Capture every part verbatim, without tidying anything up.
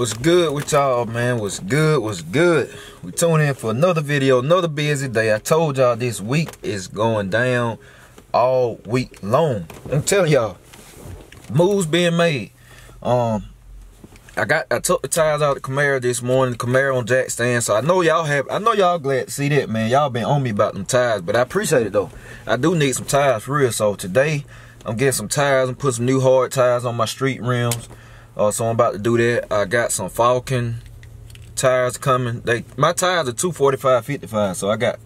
What's good with y'all, man? What's good? What's good? We tune in for another video, another busy day. I told y'all this week is going down all week long. I'm telling y'all, moves being made. Um, I got I took the tires out of the Camaro this morning. The Camaro on jack stand, so I know y'all have. I know y'all glad to see that, man. Y'all been on me about them tires, but I appreciate it though. I do need some tires for real. So today, I'm getting some tires and put some new hard tires on my street rims. Uh, so I'm about to do that. I got some Falken tires coming. They my tires are two forty-five fifty-five, so I got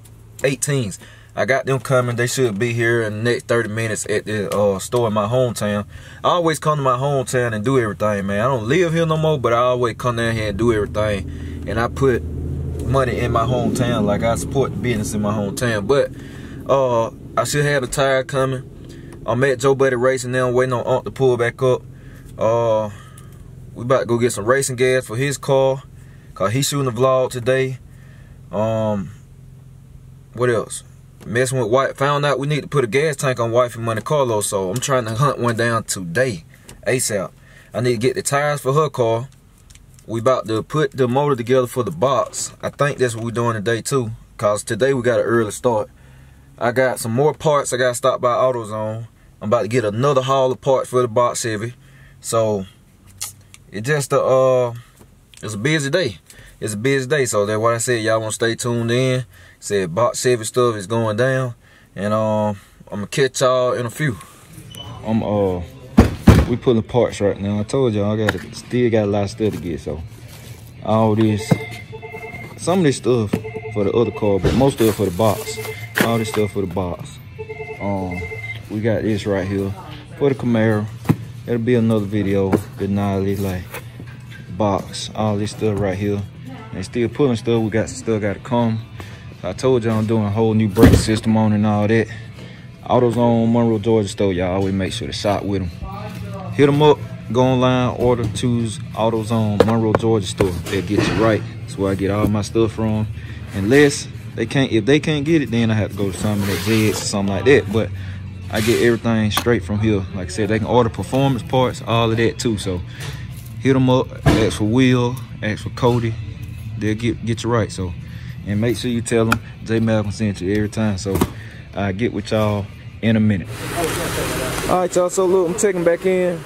eighteens. I got them coming. They should be here in the next thirty minutes at the uh, store in my hometown. I always come to my hometown and do everything, man. I don't live here no more, but I always come down here and do everything. And I put money in my hometown, like I support the business in my hometown. But uh, I should have the tire coming. I'm at Joe Buddy Racing now, waiting on Aunt to pull back up. Uh, we about to go get some racing gas for his car, cause he's shooting the vlog today. Um, what else? Messing with White. Found out we need to put a gas tank on White from Monte Carlo, so I'm trying to hunt one down today, ASAP. I need to get the tires for her car. We about to put the motor together for the box. I think that's what we're doing today too, cause today we got an early start. I got some more parts. I gotta stop by AutoZone. I'm about to get another haul of parts for the box Chevy. So it's just a uh, it's a busy day. It's a busy day. So that's why I said y'all wanna stay tuned in. I said box Chevy stuff is going down, and um, I'm gonna catch y'all in a few. I'm uh, we pulling parts right now. I told y'all I got still got a lot of stuff to get. So all this, some of this stuff for the other car, but most of it for the box. All this stuff for the box. Um, we got this right here for the Camaro. It'll be another video. Denali, like box, all this stuff right here. And still pulling stuff. We got still got to come. So I told y'all I'm doing a whole new brake system on and all that. AutoZone, Monroe, Georgia store. Y'all always make sure to shop with them. Hit them up. Go online, order, choose AutoZone, Monroe, Georgia store. They'll get you right. That's where I get all my stuff from. Unless they can't, if they can't get it, then I have to go to something that J X or something like that. But I get everything straight from here. Like I said, they can order performance parts, all of that too. So hit them up, ask for Will, ask for Cody. They'll get get you right. So, and make sure you tell them J Malcolm sent you every time. So I get with y'all in a minute. All right, y'all. So look, I'm checking back in.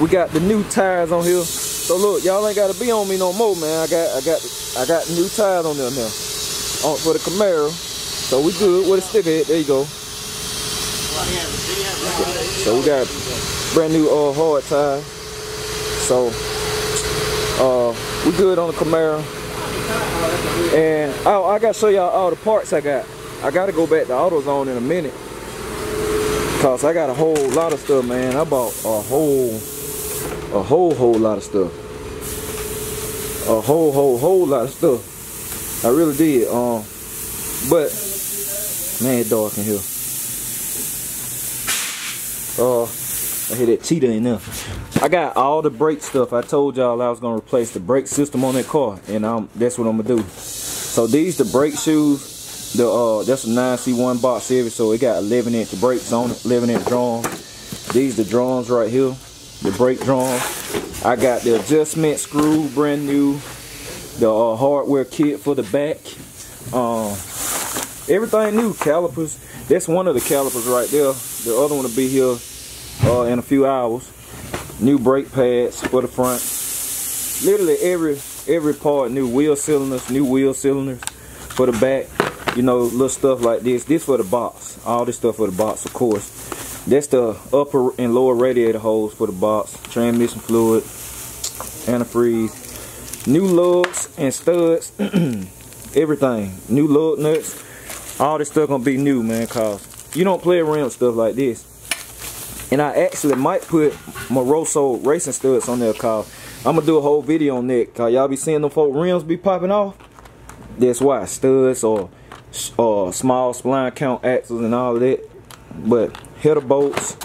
We got the new tires on here. So look, y'all ain't gotta be on me no more, man. I got I got I got new tires on there now. On for the Camaro. So we good with a sticker head. There you go. So we got brand new uh, hard tires. So uh, we good on the Camaro. And oh, I gotta show y'all all the parts I got. I gotta go back to AutoZone in a minute, cause I got a whole lot of stuff, man. I bought a whole, a whole, whole lot of stuff. A whole, whole, whole lot of stuff. I really did. Um, but man, it's dark in here. Uh, I hear that cheetah in there. I got all the brake stuff. I told y'all I was gonna replace the brake system on that car, and I'm, that's what I'm gonna do. So these the brake shoes. The uh, that's a nine C one box Chevy, so it got eleven inch brakes on it, eleven inch drums. These the drums right here, the brake drums. I got the adjustment screw, brand new. The uh, hardware kit for the back. Um, everything new, calipers. That's one of the calipers right there. The other one will be here uh, in a few hours. New brake pads for the front. Literally every every part, new wheel cylinders, new wheel cylinders for the back. You know, little stuff like this. This for the box. All this stuff for the box, of course. That's the upper and lower radiator holes for the box. Transmission fluid, antifreeze. New lugs and studs. Everything. New lug nuts. All this stuff gonna be new, man, cause you don't play around with stuff like this. And I actually might put Moroso racing studs on there, cause I'm gonna do a whole video on that, cause y'all be seeing them folk rims be popping off. That's why studs or or small spline count axles and all of that. But header bolts,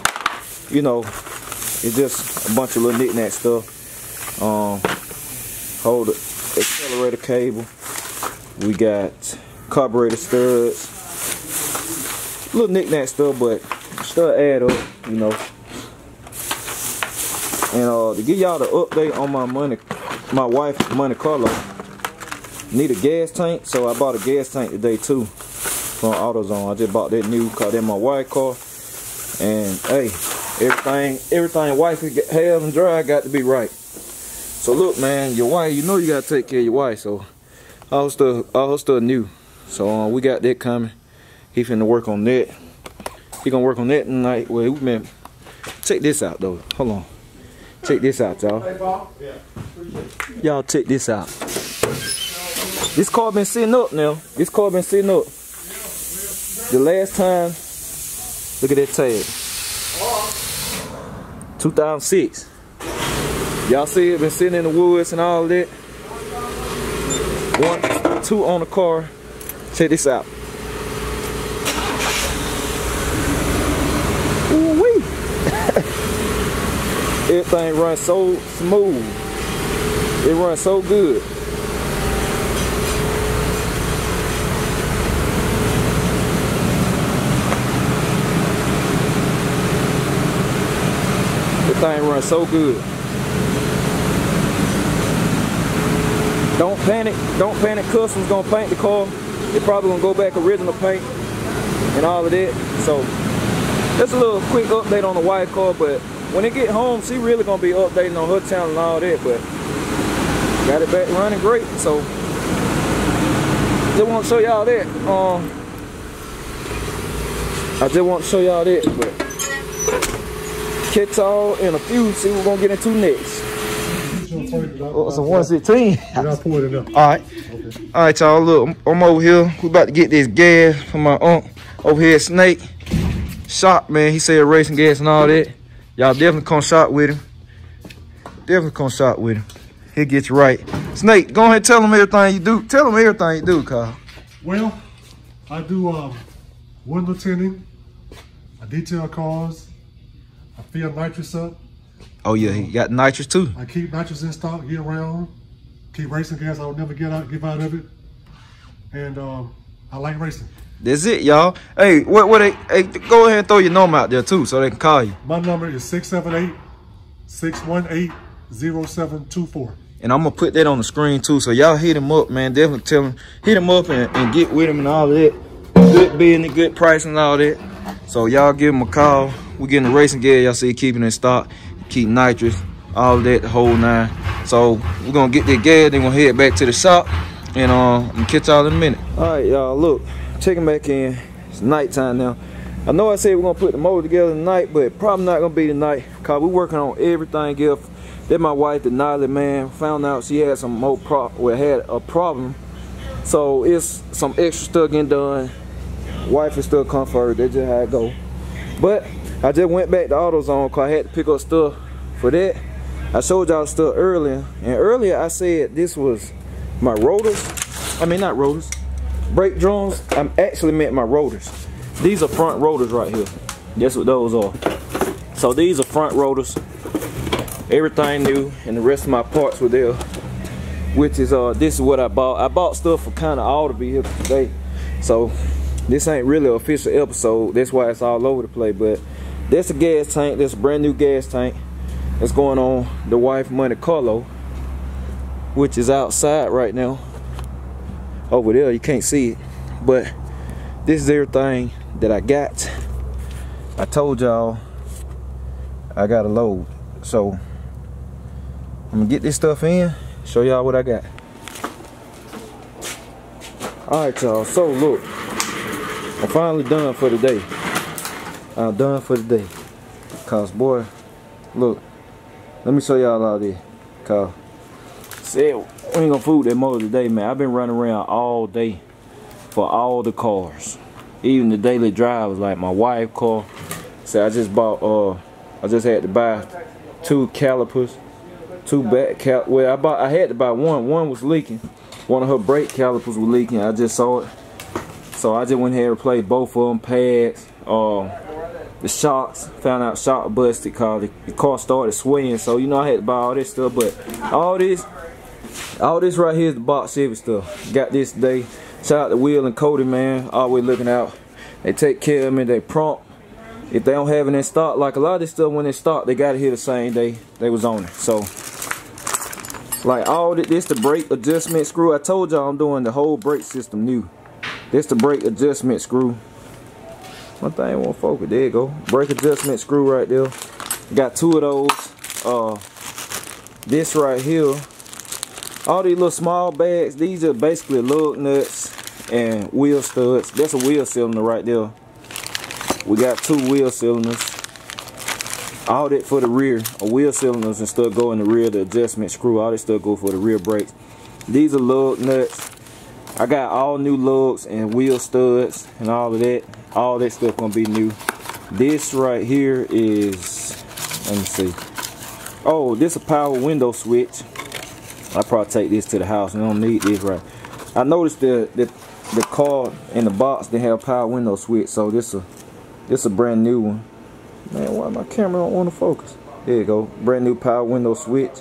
you know, it's just a bunch of little knick-knack stuff. Um, hold the accelerator cable. We got carburetor studs, little knick-knack stuff, but stuff add up, you know. And uh, to give y'all the update on my Monte my wife, Monte Carlo, need a gas tank, so I bought a gas tank today too from AutoZone. I just bought that new car, that's my wife car, and hey, everything everything wife has and dry got to be right. So look, man, your wife, you know you gotta take care of your wife, so all stuff all stuff new. So uh, we got that coming. He finna work on that. He gonna work on that tonight. Well, we man, check this out though. Hold on. Check this out, y'all. Y'all check this out. This car been sitting up now. This car been sitting up. The last time, look at that tag. two thousand six. Y'all see it been sitting in the woods and all that. One, two on the car. Check this out. Ooh-wee. Everything runs so smooth. It runs so good. This thing runs so good. Don't panic. Don't panic. Customs gonna paint the car. It probably gonna go back original paint and all of that. So that's a little quick update on the white car, but when it get home, she really gonna be updating on her channel and all that, but got it back running great. So just wanna show y'all that. Um I just want to show y'all that, but catch y'all in a few, see what we're gonna get into next. Oh, it's a one sixteen. Alright. Okay. Alright, y'all. Look, I'm, I'm over here. We about to get this gas from my uncle over here at Snake. Shop, man. He said racing gas and all that. Y'all definitely come shop with him. Definitely come shop with him. He'll get you right. Snake, go ahead and tell him everything you do. Tell him everything you do, Kyle. Well, I do um, window tinting. I detail cars. I fill nitrous up. Oh yeah, he got nitrous too. I keep nitrous in stock year round. Keep racing gas. I will never get out, give out of it. And um, I like racing. That's it, y'all. Hey, what? What? They, hey, go ahead and throw your number out there too, so they can call you. My number is six seven eight, six one eight, zero seven two four. And I'm gonna put that on the screen too, so y'all hit him up, man. Definitely tell him, hit him up and, and get with him and all that. Good business, good pricing, and all that. So y'all give him a call. We getting the racing gear. Y'all see, keeping in stock. Keep nitrous, all that, the whole nine. So we're gonna get that gas, then we're gonna head back to the shop, and uh, I'm gonna catch y'all in a minute. All right, y'all, look, checking back in. It's nighttime now. I know I said we're gonna put the motor together tonight, but probably not gonna be tonight, cause we're working on everything else. That my wife, Denali, man, found out she had some more prop, well, had a problem. So it's some extra stuff getting done. Wife is still comfort. That's just how it go. But I just went back to AutoZone because I had to pick up stuff for that. I showed y'all stuff earlier. And earlier I said this was my rotors. I mean, not rotors. Brake drums. I actually meant my rotors. These are front rotors right here. That's what those are. So these are front rotors. Everything new. And the rest of my parts were there. Which is, uh, this is what I bought. I bought stuff for kind of all to be here today. So this ain't really an official episode. That's why it's all over the place. But that's a gas tank. That's a brand new gas tank that's going on the wife Monte Carlo, which is outside right now. Over there, you can't see it. But this is everything that I got. I told y'all I got a load. So I'm gonna get this stuff in, show y'all what I got. All right, y'all, so look, I'm finally done for the day. I'm done for the day, cause boy, look, let me show y'all all this, cause see, we ain't gonna fool that motor today, man. I've been running around all day for all the cars, even the daily drivers, like my wife car. See, I just bought, uh, I just had to buy two calipers, two back cal. Well, I bought, I had to buy one. One was leaking. One of her brake calipers was leaking. I just saw it, so I just went ahead and replaced both of them pads. Uh, The shocks, found out shock busted because the, the car started swaying. So, you know, I had to buy all this stuff. But all this, all this right here is the box Chevy stuff. Got this today. Shout out to Will and Cody, man. Always looking out. They take care of me. They prompt. If they don't have it in stock, like a lot of this stuff, when it's stock, they got it here the same day they was on it. So, Like all this, this the brake adjustment screw. I told y'all I'm doing the whole brake system new. This the brake adjustment screw. My thing won't focus. There you go. Brake adjustment screw right there. Got two of those. Uh, this right here. All these little small bags. These are basically lug nuts and wheel studs. That's a wheel cylinder right there. We got two wheel cylinders. All that for the rear. A wheel cylinders and stuff go in the rear. The adjustment screw. All this stuff go for the rear brakes. These are lug nuts. I got all new lugs and wheel studs and all of that. All that stuff gonna be new. This right here is, let me see. Oh, this is a power window switch. I'll probably take this to the house. I don't need this right. I noticed the the, the car in the box, they have power window switch. So this a this a brand new one. Man, why my camera don't want to focus? There you go. Brand new power window switch.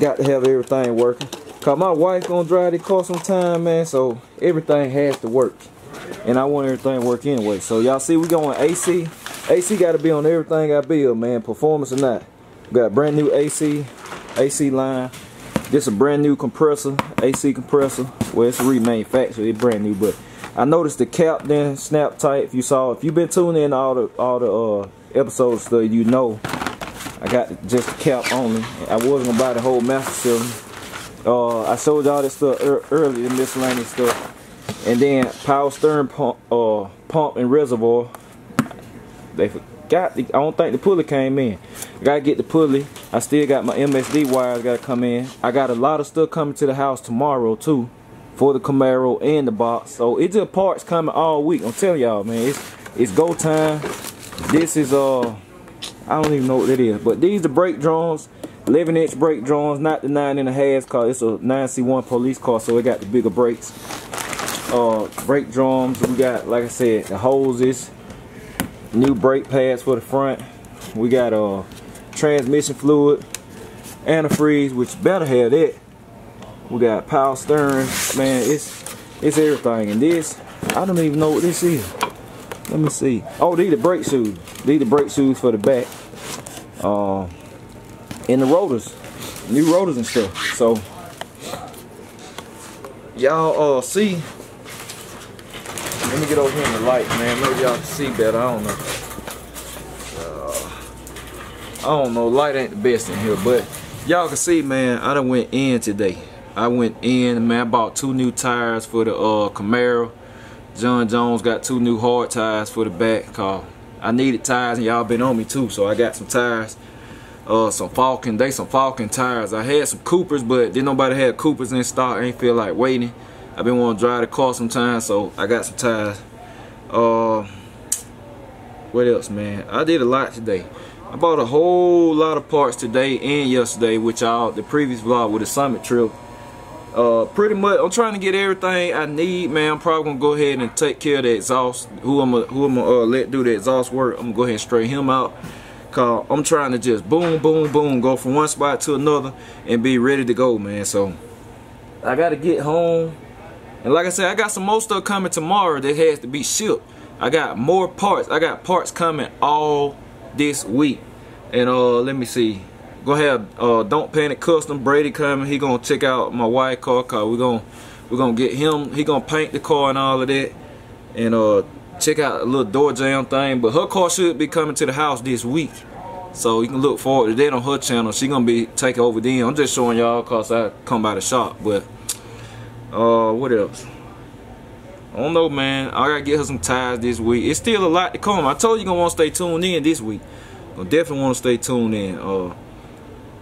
Got to have everything working. Cause my wife gonna drive this car sometime, man. So everything has to work. And I want everything to work anyway. So y'all see we going A C. A C got to be on everything I build, man. Performance or not. We got brand new A C. A C line. This a brand new compressor. A C compressor. Well, it's remanufactured. It's brand new. But I noticed the cap then snap tight. If you saw, if you've been tuning in to all the, all the uh, episodes, so you know I got just the cap only. I wasn't going to buy the whole master cylinder. Uh, I showed y'all this stuff er earlier, the miscellaneous stuff. And then power steering pump, uh, pump and reservoir. They forgot. The, I don't think the pulley came in. I gotta get the pulley. I still got my M S D wires gotta come in. I got a lot of stuff coming to the house tomorrow too, for the Camaro and the box. So it's just parts coming all week. I'm telling y'all, man, it's it's go time. This is uh, I don't even know what it is, but these are brake drums, eleven inch brake drums, not the nine and a half car. It's a nine C one police car, so it got the bigger brakes. Uh, brake drums, we got, like I said, the hoses, new brake pads for the front. We got uh, transmission fluid, antifreeze, which better have that. We got power steering, man, it's it's everything. And this, I don't even know what this is. Let me see. Oh, these are brake shoes. These are brake shoes for the back. Uh, and the rotors, new rotors and stuff. So, y'all uh, see. Let me get over here in the light, man. Maybe y'all can see better. I don't know. Uh, I don't know. Light ain't the best in here, but y'all can see, man. I done went in today. I went in, man. I bought two new tires for the uh, Camaro. John Jones got two new hard tires for the back car. I needed tires, and y'all been on me too, so I got some tires. Uh, some Falken. They some Falken tires. I had some Coopers, but then nobody had Coopers in stock. I ain't feel like waiting. I've been wanting to drive the car sometimes, so I got some tires. Uh, what else, man? I did a lot today. I bought a whole lot of parts today and yesterday, which y'all, the previous vlog with the summit trip. Uh, pretty much, I'm trying to get everything I need, man. I'm probably gonna go ahead and take care of the exhaust. Who I'm gonna, who I'm gonna uh, let do the exhaust work? I'm gonna go ahead and straighten him out. Cause I'm trying to just boom, boom, boom, go from one spot to another and be ready to go, man. So I gotta get home. And like I said, I got some more stuff coming tomorrow that has to be shipped. I got more parts. I got parts coming all this week. And uh, let me see. Gonna have uh, Don't Panic Custom Brady coming. He gonna check out my white car car. We're gonna we're gonna get him. He gonna paint the car and all of that. And uh, check out a little door jam thing. But her car should be coming to the house this week. So you can look forward to that on her channel. She gonna be taking over then. I'm just showing y'all cause I come by the shop, but. Uh, what else? I don't know, man. I gotta get her some tires this week. It's still a lot to come. I told you, gonna want to stay tuned in this week. I definitely want to stay tuned in. Uh,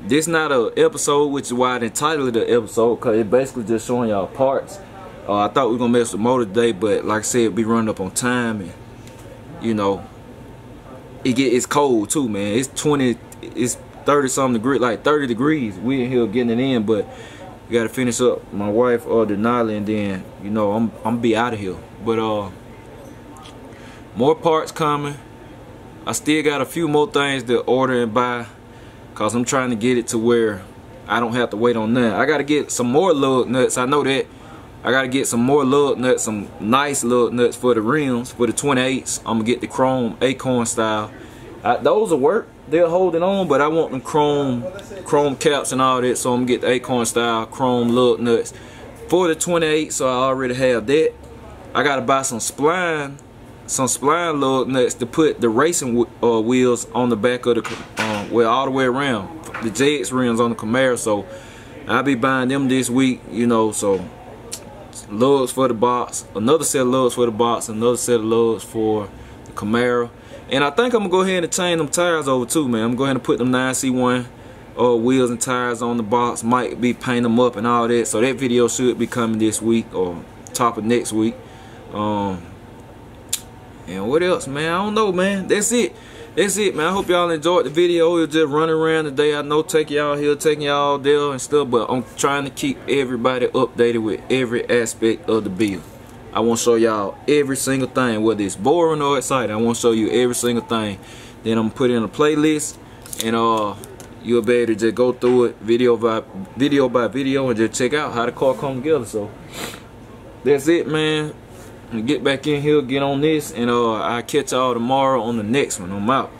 this not a episode, which is why I entitled the episode, cause it basically just showing y'all parts. Uh, I thought we were gonna mess with the motor today, but like I said, we running up on time, and you know, it get it's cold too, man. It's twenty, it's thirty something degree, like thirty degrees. We in here getting it in, but. Gotta finish up my wife or uh, Denali, and then you know I'm I'm be out of here. But uh, more parts coming. I still got a few more things to order and buy, cause I'm trying to get it to where I don't have to wait on none. I gotta get some more lug nuts. I know that. I gotta get some more lug nuts, some nice lug nuts for the rims, for the twenty-eights. I'm gonna get the chrome acorn style. I, those will work. they're holding on, but I want them chrome chrome caps and all that, so I'm gonna get the acorn style chrome lug nuts for the twenty-eight, so I already have that. I gotta buy some spline some spline lug nuts to put the racing uh, wheels on the back of the um, well, all the way around the J X rims on the Camaro, so I'll be buying them this week, you know. So lugs for the box, another set of lugs for the box, another set of lugs for the Camaro. And I think I'm gonna go ahead and change them tires over too, man. I'm going to put them nine C one uh, wheels and tires on the box. Might be paint them up and all that. So that video should be coming this week or top of next week. Um, and what else, man? I don't know, man. That's it. That's it, man. I hope y'all enjoyed the video. We're just running around today. I know taking y'all here, taking y'all there and stuff, but I'm trying to keep everybody updated with every aspect of the build. I want to show y'all every single thing, whether it's boring or exciting. I want to show you every single thing. Then I'm going to put in a playlist, and uh, you'll be able to just go through it video by video by video and just check out how the car come together. So that's it, man. I'm gonna get back in here, get on this, and uh, I'll catch y'all tomorrow on the next one. I'm out.